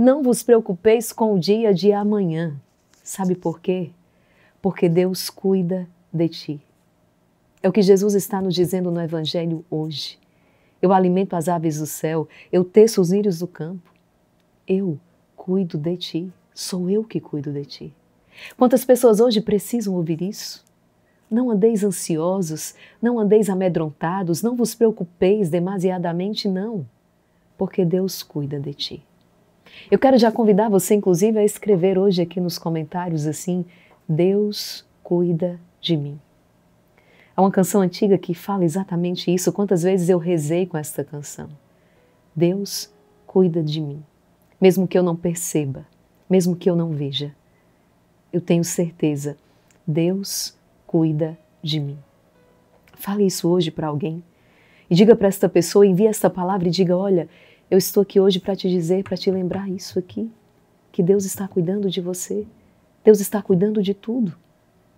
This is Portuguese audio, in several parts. Não vos preocupeis com o dia de amanhã. Sabe por quê? Porque Deus cuida de ti. É o que Jesus está nos dizendo no Evangelho hoje. Eu alimento as aves do céu, eu teço os lírios do campo. Eu cuido de ti, sou eu que cuido de ti. Quantas pessoas hoje precisam ouvir isso? Não andeis ansiosos, não andeis amedrontados, não vos preocupeis demasiadamente, não, porque Deus cuida de ti. Eu quero já convidar você, inclusive, a escrever hoje aqui nos comentários assim, Deus cuida de mim. Há uma canção antiga que fala exatamente isso. Quantas vezes eu rezei com esta canção. Deus cuida de mim. Mesmo que eu não perceba, mesmo que eu não veja, eu tenho certeza, Deus cuida de mim. Fale isso hoje para alguém e diga para esta pessoa, envie esta palavra e diga, olha, eu estou aqui hoje para te dizer, para te lembrar isso aqui, que Deus está cuidando de você, Deus está cuidando de tudo.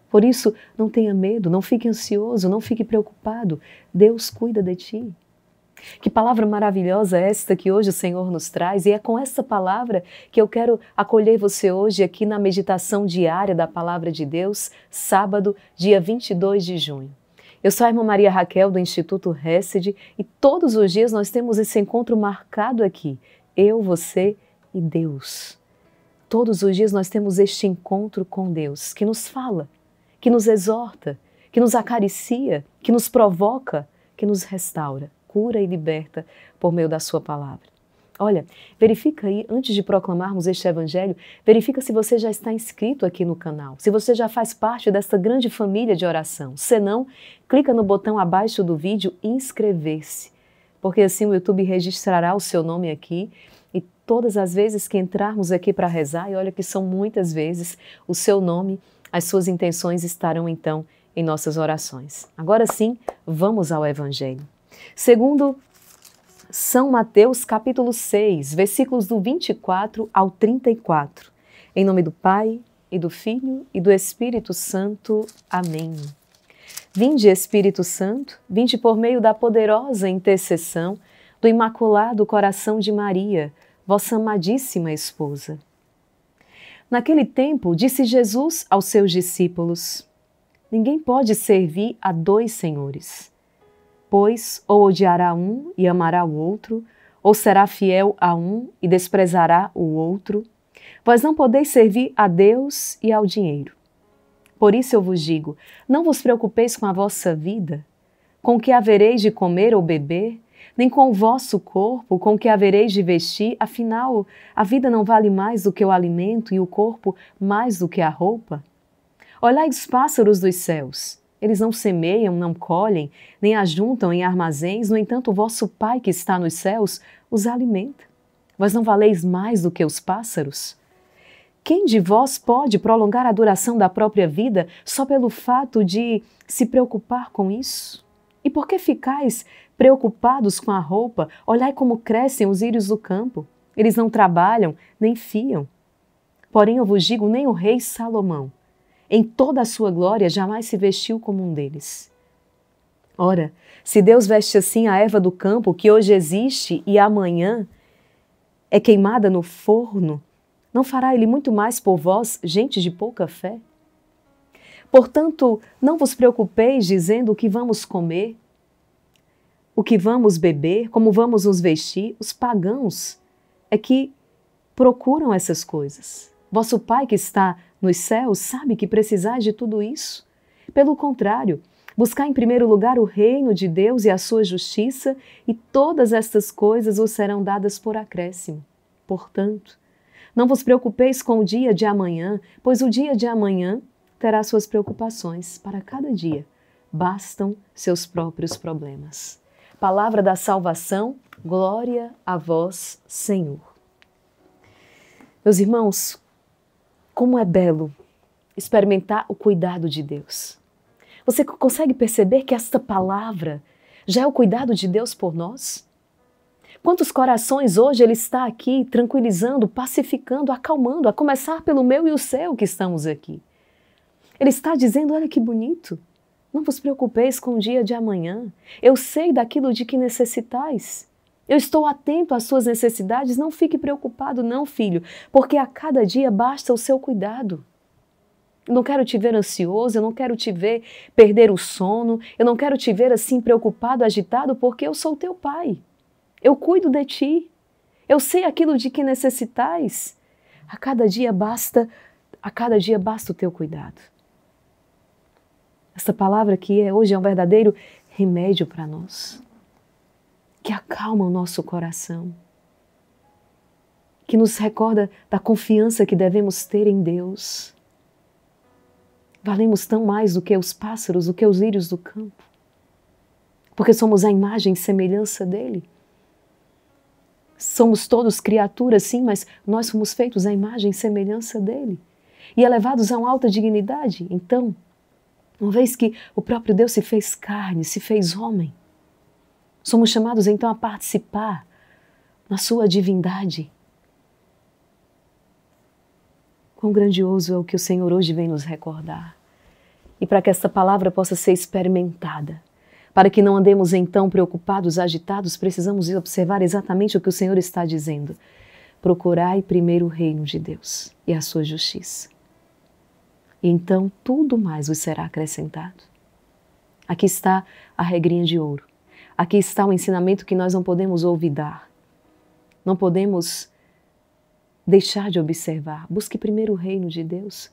Por isso, não tenha medo, não fique ansioso, não fique preocupado. Deus cuida de ti. Que palavra maravilhosa esta que hoje o Senhor nos traz. E é com essa palavra que eu quero acolher você hoje aqui na meditação diária da Palavra de Deus, sábado, dia 22 de junho. Eu sou a irmã Maria Raquel do Instituto Hesed e todos os dias nós temos esse encontro marcado aqui. Eu, você e Deus. Todos os dias nós temos este encontro com Deus que nos fala, que nos exorta, que nos acaricia, que nos provoca, que nos restaura, cura e liberta por meio da sua palavra. Olha, verifica aí, antes de proclamarmos este evangelho, verifica se você já está inscrito aqui no canal, se você já faz parte desta grande família de oração. Se não, clica no botão abaixo do vídeo e inscrever-se, porque assim o YouTube registrará o seu nome aqui. E todas as vezes que entrarmos aqui para rezar, e olha que são muitas vezes, o seu nome, as suas intenções estarão, então, em nossas orações. Agora sim, vamos ao Evangelho. Segundo São Mateus, capítulo 6, versículos do 24 ao 34. Em nome do Pai, e do Filho, e do Espírito Santo. Amém. Vinde, Espírito Santo, vinde por meio da poderosa intercessão do Imaculado Coração de Maria, vossa amadíssima esposa. Naquele tempo, disse Jesus aos seus discípulos, ninguém pode servir a dois senhores, pois ou odiará um e amará o outro, ou será fiel a um e desprezará o outro, pois não podeis servir a Deus e ao dinheiro. Por isso eu vos digo, não vos preocupeis com a vossa vida, com o que havereis de comer ou beber, nem com o vosso corpo, com que havereis de vestir, afinal, a vida não vale mais do que o alimento e o corpo mais do que a roupa? Olhai os pássaros dos céus, eles não semeiam, não colhem, nem ajuntam em armazéns, no entanto, o vosso Pai que está nos céus os alimenta. Mas não valeis mais do que os pássaros? Quem de vós pode prolongar a duração da própria vida só pelo fato de se preocupar com isso? E por que ficais preocupados com a roupa? Olhai como crescem os lírios do campo. Eles não trabalham, nem fiam. Porém, eu vos digo, nem o rei Salomão, em toda a sua glória, jamais se vestiu como um deles. Ora, se Deus veste assim a erva do campo, que hoje existe e amanhã é queimada no forno, não fará ele muito mais por vós, gente de pouca fé? Portanto, não vos preocupeis dizendo o que vamos comer, o que vamos beber, como vamos nos vestir. Os pagãos é que procuram essas coisas. Vosso Pai que está nos céus sabe que precisais de tudo isso. Pelo contrário, buscai em primeiro lugar o reino de Deus e a sua justiça, e todas estas coisas vos serão dadas por acréscimo. Portanto, não vos preocupeis com o dia de amanhã, pois o dia de amanhã terá suas preocupações. Para cada dia, bastam seus próprios problemas. Palavra da salvação, glória a vós, Senhor. Meus irmãos, como é belo experimentar o cuidado de Deus. Você consegue perceber que esta palavra já é o cuidado de Deus por nós? Quantos corações hoje Ele está aqui tranquilizando, pacificando, acalmando, a começar pelo meu e o seu que estamos aqui. Ele está dizendo, olha que bonito, não vos preocupeis com o dia de amanhã, eu sei daquilo de que necessitais, Eu estou atento às suas necessidades, não fique preocupado não, filho, porque a cada dia basta o seu cuidado. Eu não quero te ver ansioso, eu não quero te ver perder o sono, eu não quero te ver assim preocupado, agitado, porque eu sou teu pai. Eu cuido de ti, eu sei aquilo de que necessitais. A cada dia basta o teu cuidado. Esta palavra que hoje é um verdadeiro remédio para nós, que acalma o nosso coração, que nos recorda da confiança que devemos ter em Deus. Valemos tão mais do que os pássaros, do que os lírios do campo, porque somos a imagem e semelhança dele. Somos todos criaturas, sim, mas nós fomos feitos à imagem e semelhança dele e elevados a uma alta dignidade. Então, uma vez que o próprio Deus se fez carne, se fez homem, somos chamados então a participar na sua divindade. Quão grandioso é o que o Senhor hoje vem nos recordar. E para que esta palavra possa ser experimentada, para que não andemos então preocupados, agitados, precisamos observar exatamente o que o Senhor está dizendo. Procurai primeiro o reino de Deus e a sua justiça. E então tudo mais vos será acrescentado. Aqui está a regrinha de ouro. Aqui está o ensinamento que nós não podemos olvidar. Não podemos deixar de observar. Busque primeiro o reino de Deus.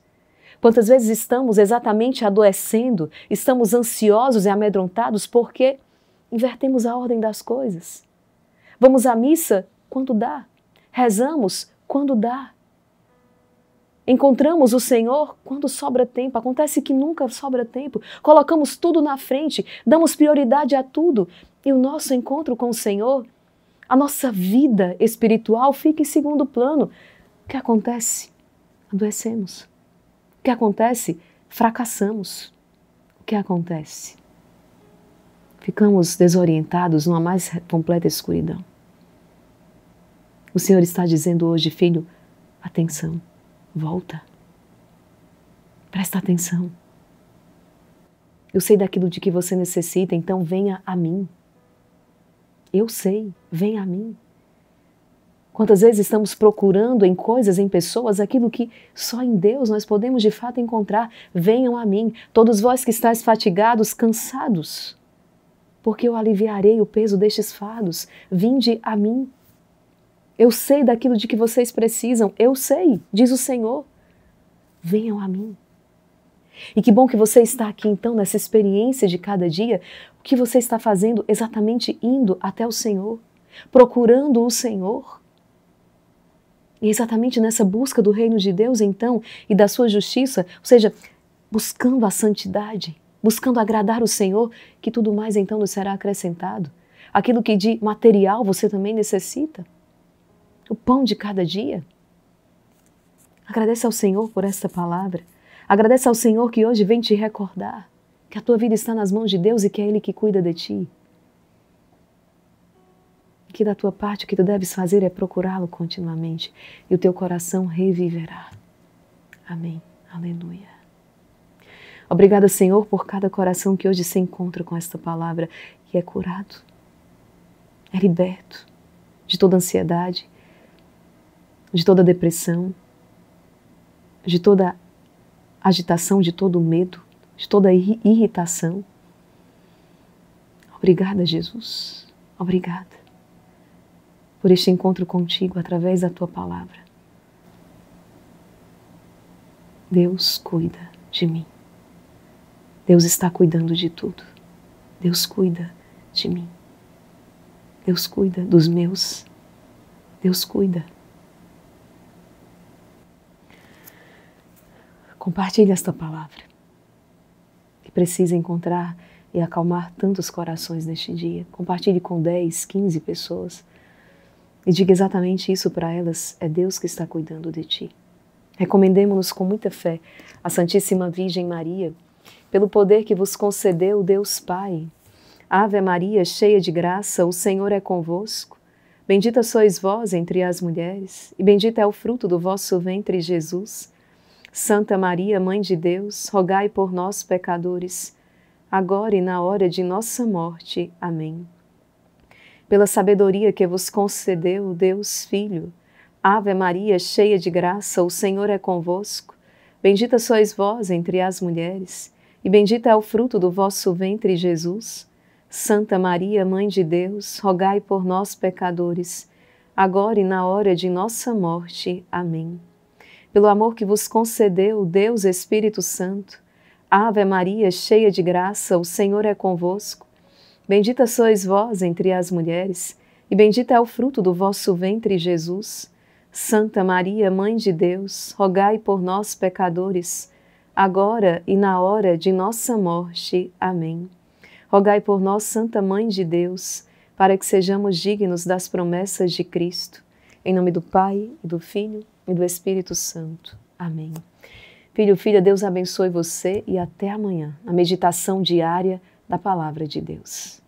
Quantas vezes estamos exatamente adoecendo, estamos ansiosos e amedrontados porque invertemos a ordem das coisas. Vamos à missa quando dá, rezamos quando dá. Encontramos o Senhor quando sobra tempo, acontece que nunca sobra tempo. Colocamos tudo na frente, damos prioridade a tudo e o nosso encontro com o Senhor, a nossa vida espiritual fica em segundo plano. O que acontece? Adoecemos. O que acontece? Fracassamos. O que acontece? Ficamos desorientados numa mais completa escuridão. O Senhor está dizendo hoje, filho, atenção, volta. Presta atenção. Eu sei daquilo de que você necessita, então venha a mim. Eu sei, vem a mim. Quantas vezes estamos procurando em coisas, em pessoas, aquilo que só em Deus nós podemos de fato encontrar. Venham a mim, todos vós que estáis fatigados, cansados, porque eu aliviarei o peso destes fardos. Vinde a mim. Eu sei daquilo de que vocês precisam, eu sei, diz o Senhor. Venham a mim. E que bom que você está aqui então nessa experiência de cada dia. O que você está fazendo? Exatamente indo até o Senhor, procurando o Senhor. E exatamente nessa busca do reino de Deus então e da sua justiça, ou seja, buscando a santidade, buscando agradar o Senhor, que tudo mais então nos será acrescentado. Aquilo que de material você também necessita, o pão de cada dia. Agradece ao Senhor por esta palavra. Agradece ao Senhor que hoje vem te recordar que a tua vida está nas mãos de Deus e que é Ele que cuida de ti. Que da tua parte o que tu deves fazer é procurá-lo continuamente e o teu coração reviverá. Amém. Aleluia. Obrigada, Senhor, por cada coração que hoje se encontra com esta palavra e é curado, é liberto de toda ansiedade, de toda depressão, de toda agitação, de todo medo, de toda irritação. Obrigada, Jesus. Obrigada por este encontro contigo através da tua palavra. Deus cuida de mim. Deus está cuidando de tudo. Deus cuida de mim. Deus cuida dos meus. Deus cuida. Compartilhe esta palavra que precisa encontrar e acalmar tantos corações neste dia. Compartilhe com 10, 15 pessoas e diga exatamente isso para elas. É Deus que está cuidando de ti. Recomendemo-nos com muita fé à Santíssima Virgem Maria, pelo poder que vos concedeu Deus Pai. Ave Maria, cheia de graça, o Senhor é convosco. Bendita sois vós entre as mulheres e bendito é o fruto do vosso ventre, Jesus. Santa Maria, Mãe de Deus, rogai por nós, pecadores, agora e na hora de nossa morte. Amém. pela sabedoria que vos concedeu Deus Filho. Ave Maria, cheia de graça, o Senhor é convosco. Bendita sois vós entre as mulheres, e bendito é o fruto do vosso ventre, Jesus. Santa Maria, Mãe de Deus, rogai por nós, pecadores, agora e na hora de nossa morte. Amém. Pelo amor que vos concedeu Deus Espírito Santo, Ave Maria, cheia de graça, o Senhor é convosco. Bendita sois vós entre as mulheres, e bendito é o fruto do vosso ventre, Jesus. Santa Maria, Mãe de Deus, rogai por nós, pecadores, agora e na hora de nossa morte. Amém. Rogai por nós, Santa Mãe de Deus, para que sejamos dignos das promessas de Cristo. Em nome do Pai, e do Filho e do Espírito Santo. Amém. Filho, filha, Deus abençoe você e até amanhã, na meditação diária da Palavra de Deus.